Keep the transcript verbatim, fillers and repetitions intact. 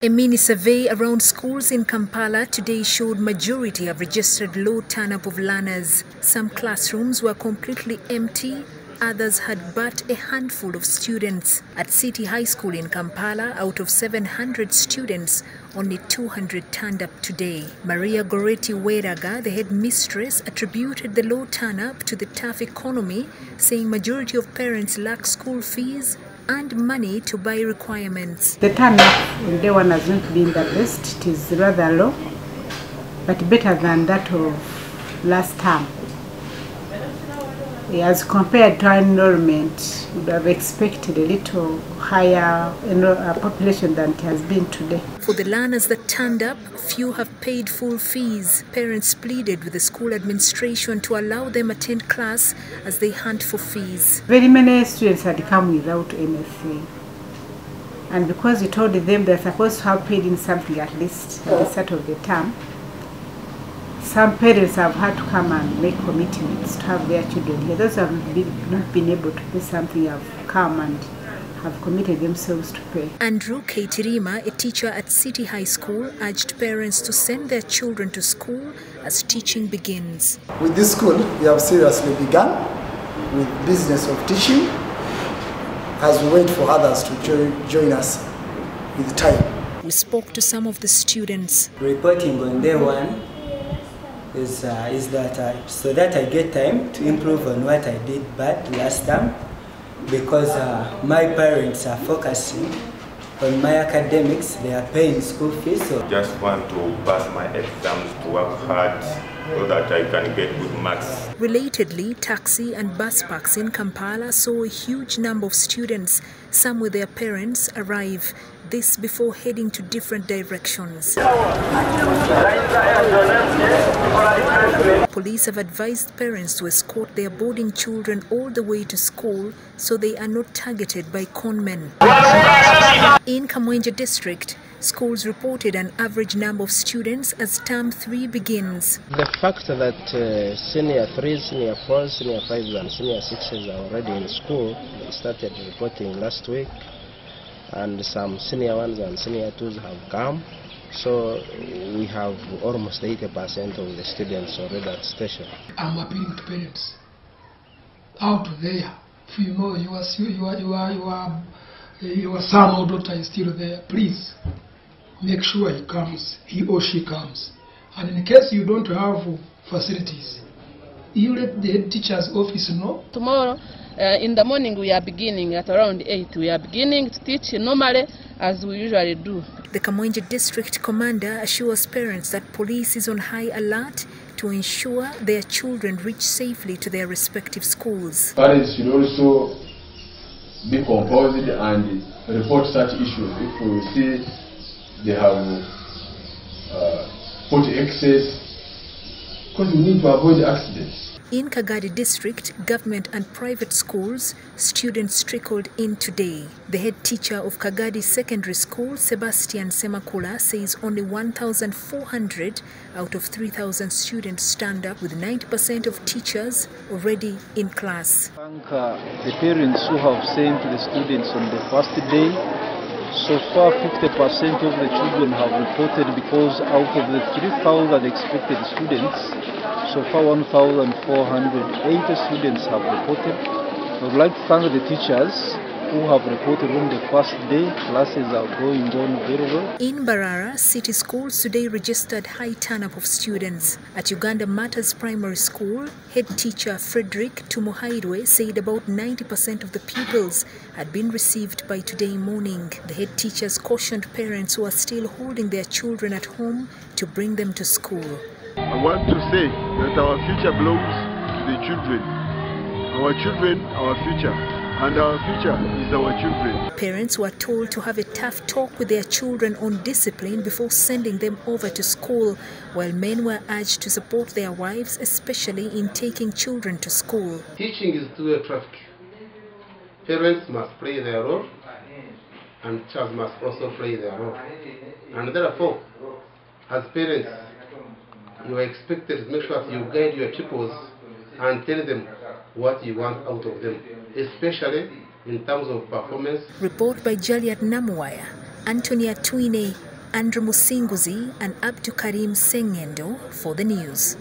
A mini-survey around schools in Kampala today showed majority have registered low turn-up of learners. Some classrooms were completely empty, others had but a handful of students. At City High School in Kampala, out of seven hundred students, only two hundred turned up today. Maria Goretti Weraga, the headmistress, attributed the low turn-up to the tough economy, saying majority of parents lack school fees and money to buy requirements. The turn-up on day one has not been the best, it is rather low, but better than that of last term. As compared to our enrollment, we would have expected a little higher population than it has been today. For the learners that turned up, few have paid full fees. Parents pleaded with the school administration to allow them attend class as they hunt for fees. Very many students had come without anything. And because we told them they're supposed to have paid in something at least at the start of the term, some parents have had to come and make commitments to have their children here. Those who have been, not been able to pay something have come and have committed themselves to pay. Andrew K. Tirima, a teacher at City High School, urged parents to send their children to school as teaching begins. With this school, we have seriously begun with business of teaching as we wait for others to join, join us with time. We spoke to some of the students. Reporting on day one is, uh, is that I, so that I get time to improve on what I did bad last time, because uh, my parents are focusing on my academics, they are paying school fees. So just want to pass my exams, to work hard so that I can get good marks. Relatedly, taxi and bus parks in Kampala saw a huge number of students, some with their parents, arrive. This before heading to different directions. Police have advised parents to escort their boarding children all the way to school so they are not targeted by conmen. In Kamwenge district, schools reported an average number of students as term three begins. The fact that uh, senior threes, senior fours, senior fives and senior sixes are already in school, they started reporting last week, and some senior ones and senior twos have come. So we have almost eighty percent of the students already at station. I'm appealing to parents out there. If you know your, your, your, your, your son or daughter is still there, please make sure he comes, he or she comes. And in case you don't have facilities, you let the head teacher's office know. Tomorrow, Uh, in the morning we are beginning at around eight. We are beginning to teach normally as we usually do. The Kamwenge district commander assures parents that police is on high alert to ensure their children reach safely to their respective schools. Parents should also be composed and report such issues if we see they have uh, put excess, because we need to avoid accidents. In Kagadi district, government and private schools, students trickled in today. The head teacher of Kagadi Secondary School, Sebastian Semakula, says only one thousand four hundred out of three thousand students turned up, with ninety percent of teachers already in class. Thank uh, the parents who have sent the students on the first day. So far, fifty percent of the children have reported, because out of the three thousand expected students, so far one thousand four hundred eighty students have reported. I would like to thank the teachers who have reported on the first day. Classes are going on very well. In Barara, city schools today registered high turn-up of students. At Uganda Martyrs Primary School, head teacher Frederick Tumuhaidwe said about ninety percent of the pupils had been received by today morning. The head teachers cautioned parents who are still holding their children at home to bring them to school. I want to say that our future belongs to the children. Our children, our future, and our future is our children. Parents were told to have a tough talk with their children on discipline before sending them over to school, while men were urged to support their wives, especially in taking children to school. Teaching is two-way traffic. Parents must play their role, and teachers must also play their role. And therefore, as parents, you are expected to make sure that you guide your pupils and tell them what you want out of them, especially in terms of performance. Report by Juliet Namuwaya, Antonia Twine, Andrew Musinguzi and Abdul Karim Sengendo for the news.